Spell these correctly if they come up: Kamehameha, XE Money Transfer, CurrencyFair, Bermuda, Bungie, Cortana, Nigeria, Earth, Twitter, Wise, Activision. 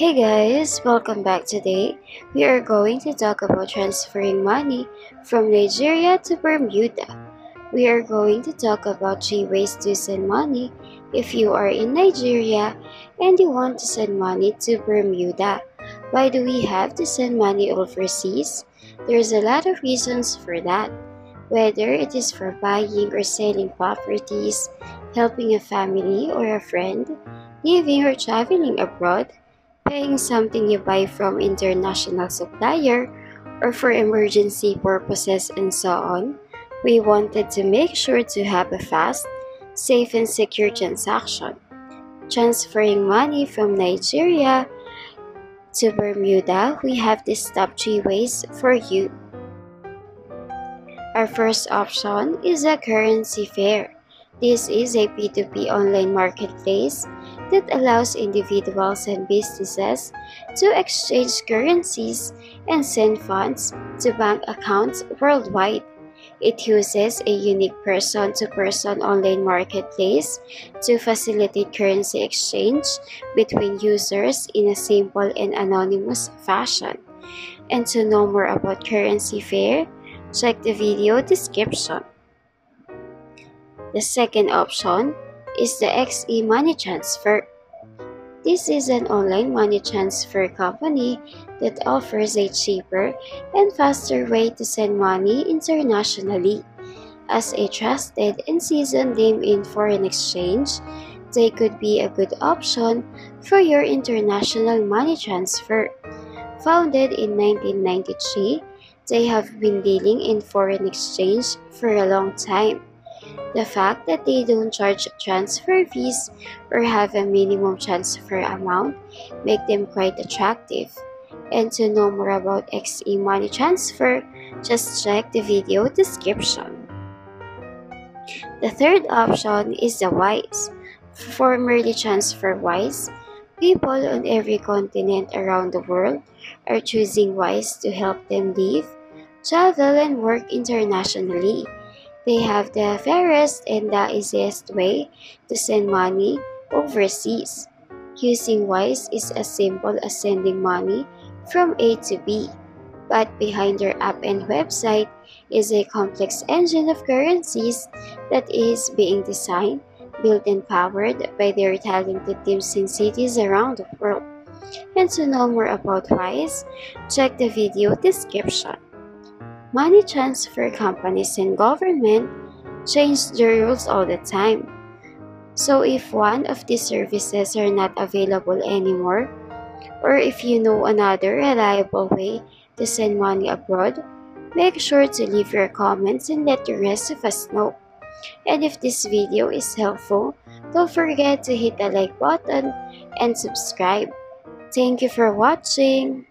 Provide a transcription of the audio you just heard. Hey guys, welcome back. Today we are going to talk about transferring money from Nigeria to Bermuda. We are going to talk about 3 ways to send money if you are in Nigeria and you want to send money to Bermuda. Why do we have to send money overseas? There's a lot of reasons for that. Whether it is for buying or selling properties, helping a family or a friend, living or traveling abroad, paying something you buy from international supplier, or for emergency purposes and so on, we wanted to make sure to have a fast, safe and secure transaction. Transferring money from Nigeria to Bermuda, we have these top 3 ways for you. Our first option is a CurrencyFair. This is a P2P online marketplace that allows individuals and businesses to exchange currencies and send funds to bank accounts worldwide. It uses a unique person-to-person online marketplace to facilitate currency exchange between users in a simple and anonymous fashion. And to know more about CurrencyFair, check the video description. The second option is the XE Money Transfer. This is an online money transfer company that offers a cheaper and faster way to send money internationally. As a trusted and seasoned name in foreign exchange, they could be a good option for your international money transfer. Founded in 1993, they have been dealing in foreign exchange for a long time. The fact that they don't charge transfer fees or have a minimum transfer amount make them quite attractive. And to know more about XE Money Transfer, just check the video description. The third option is the Wise. Formerly Transfer Wise, people on every continent around the world are choosing Wise to help them live, travel, and work internationally. They have the fairest and the easiest way to send money overseas. Using Wise is as simple as sending money from A to B, but behind their app and website is a complex engine of currencies that is being designed, built, and powered by their talented teams in cities around the world. And to know more about Wise, check the video description. Money transfer companies and government change their rules all the time. So if one of these services are not available anymore, or if you know another reliable way to send money abroad, make sure to leave your comments and let the rest of us know. And if this video is helpful, don't forget to hit the like button and subscribe. Thank you for watching.